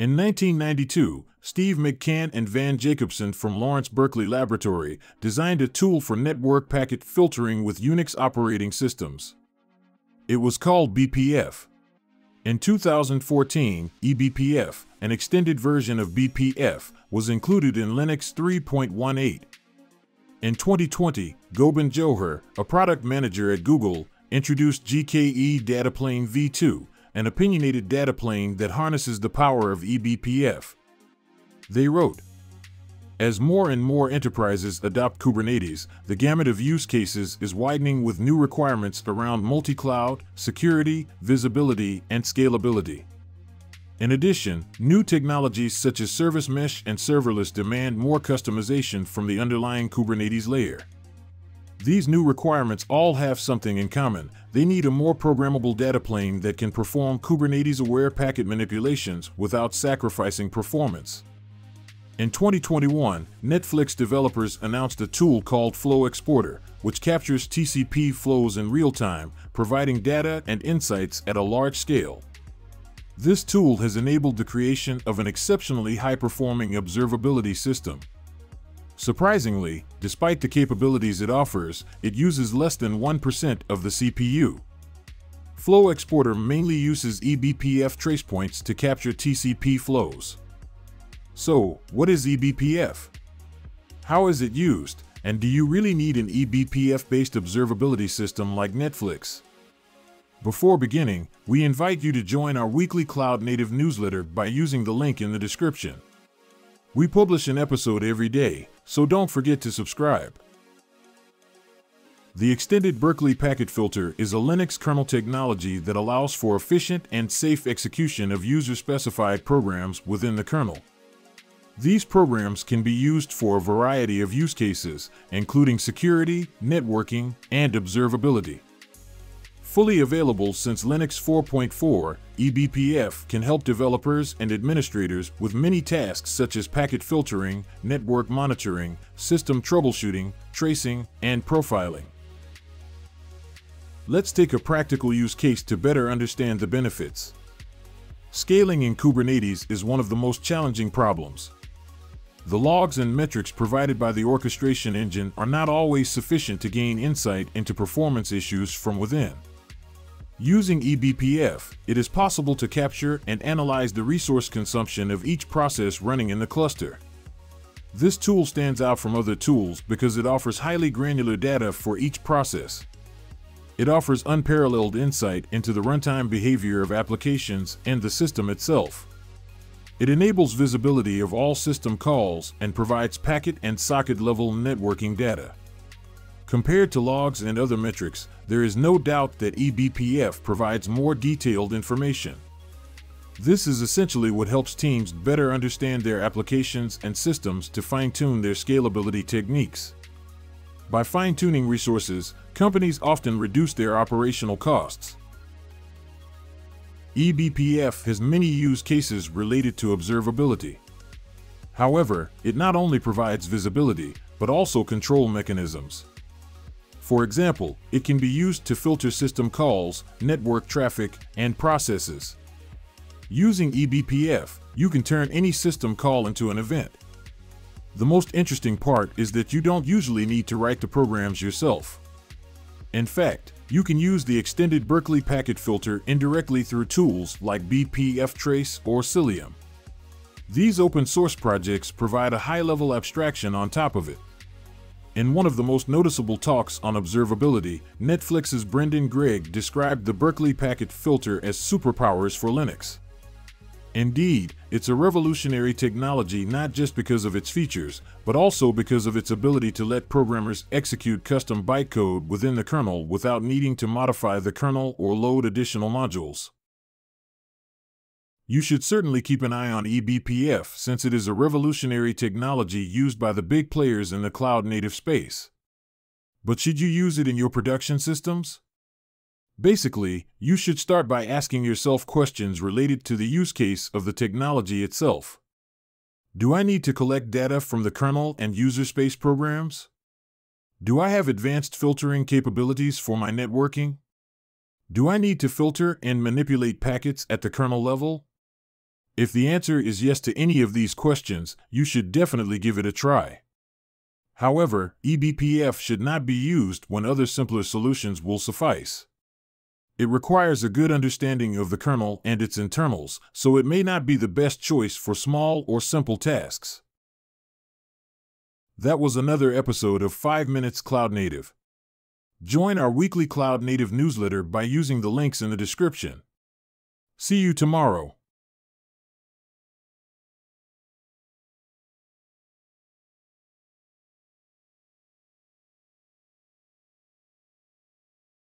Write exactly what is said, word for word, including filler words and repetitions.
In nineteen ninety-two, Steve McCann and Van Jacobsen from Lawrence Berkeley Laboratory designed a tool for network packet filtering with Unix operating systems. It was called B P F. In two thousand fourteen, e B P F, an extended version of B P F, was included in Linux three point eighteen. In twenty twenty, Gobind Johar, a product manager at Google, introduced G K E DataPlane V two, an opinionated data plane that harnesses the power of e B P F. They wrote, "As more and more enterprises adopt Kubernetes, the gamut of use cases is widening with new requirements around multi-cloud, security, visibility, and scalability. In addition, new technologies such as service mesh and serverless demand more customization from the underlying Kubernetes layer. These new requirements all have something in common. They need a more programmable data plane that can perform Kubernetes-aware packet manipulations without sacrificing performance." In twenty twenty-one, Netflix developers announced a tool called Flow Exporter, which captures T C P flows in real time, providing data and insights at a large scale. This tool has enabled the creation of an exceptionally high-performing observability system. Surprisingly, despite the capabilities it offers, it uses less than one percent of the C P U. Flow Exporter mainly uses e B P F tracepoints to capture T C P flows. So, what is e B P F? How is it used, and do you really need an e B P F-based observability system like Netflix? Before beginning, we invite you to join our weekly cloud-native newsletter by using the link in the description. We publish an episode every day, so don't forget to subscribe. The Extended Berkeley Packet Filter is a Linux kernel technology that allows for efficient and safe execution of user-specified programs within the kernel. These programs can be used for a variety of use cases, including security, networking, and observability. Fully available since Linux four point four, e B P F can help developers and administrators with many tasks such as packet filtering, network monitoring, system troubleshooting, tracing, and profiling. Let's take a practical use case to better understand the benefits. Scaling in Kubernetes is one of the most challenging problems. The logs and metrics provided by the orchestration engine are not always sufficient to gain insight into performance issues from within. Using e B P F, it is possible to capture and analyze the resource consumption of each process running in the cluster. This tool stands out from other tools because it offers highly granular data for each process. It offers unparalleled insight into the runtime behavior of applications and the system itself. It enables visibility of all system calls and provides packet and socket-level networking data. Compared to logs and other metrics, there is no doubt that e B P F provides more detailed information. This is essentially what helps teams better understand their applications and systems to fine-tune their scalability techniques. By fine-tuning resources, companies often reduce their operational costs. e B P F has many use cases related to observability. However, it not only provides visibility, but also control mechanisms. For example, it can be used to filter system calls, network traffic, and processes. Using e B P F, you can turn any system call into an event. The most interesting part is that you don't usually need to write the programs yourself. In fact, you can use the Extended Berkeley Packet Filter indirectly through tools like b p f trace or Cilium. These open-source projects provide a high-level abstraction on top of it. In one of the most noticeable talks on observability, Netflix's Brendan Gregg described the Berkeley Packet Filter as superpowers for Linux. Indeed, it's a revolutionary technology not just because of its features, but also because of its ability to let programmers execute custom bytecode within the kernel without needing to modify the kernel or load additional modules. You should certainly keep an eye on e B P F since it is a revolutionary technology used by the big players in the cloud-native space. But should you use it in your production systems? Basically, you should start by asking yourself questions related to the use case of the technology itself. Do I need to collect data from the kernel and user space programs? Do I have advanced filtering capabilities for my networking? Do I need to filter and manipulate packets at the kernel level? If the answer is yes to any of these questions, you should definitely give it a try. However, E B P F should not be used when other simpler solutions will suffice. It requires a good understanding of the kernel and its internals, so it may not be the best choice for small or simple tasks. That was another episode of five minutes Cloud Native. Join our weekly Cloud Native newsletter by using the links in the description. See you tomorrow.